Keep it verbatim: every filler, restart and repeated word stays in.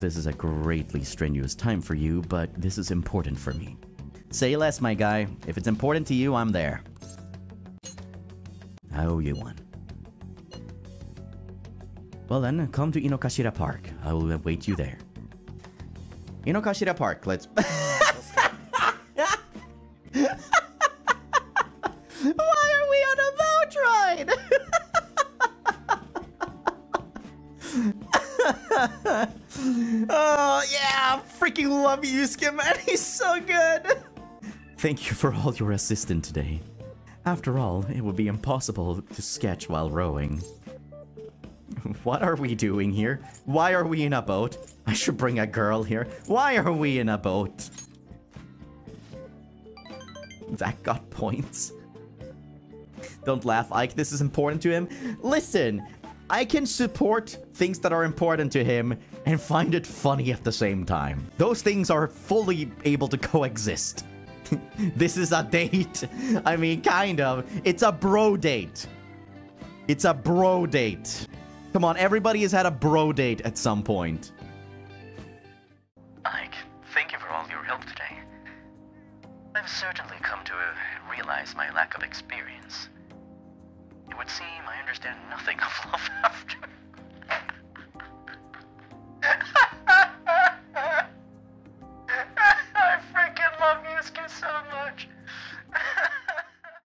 This is a greatly strenuous time for you, but this is important for me. Say less, my guy. If it's important to you, I'm there. I owe you one. Well then, come to Inokashira Park. I will await you there. Inokashira Park, let's... Why are we on a boat ride? Oh, yeah! Freaking love you, Skim, man! He's so good! Thank you for all your assistance today. After all, it would be impossible to sketch while rowing. What are we doing here? Why are we in a boat? I should bring a girl here. Why are we in a boat? That got points. Don't laugh, Ike. This is important to him. Listen, I can support things that are important to him and find it funny at the same time. Those things are fully able to coexist. This is a date. I mean, kind of. It's a bro date. It's a bro date. Come on, everybody has had a bro date at some point. Ike, thank you for all your help today. I've certainly come to uh, realize my lack of experience. It would seem I understand nothing of love after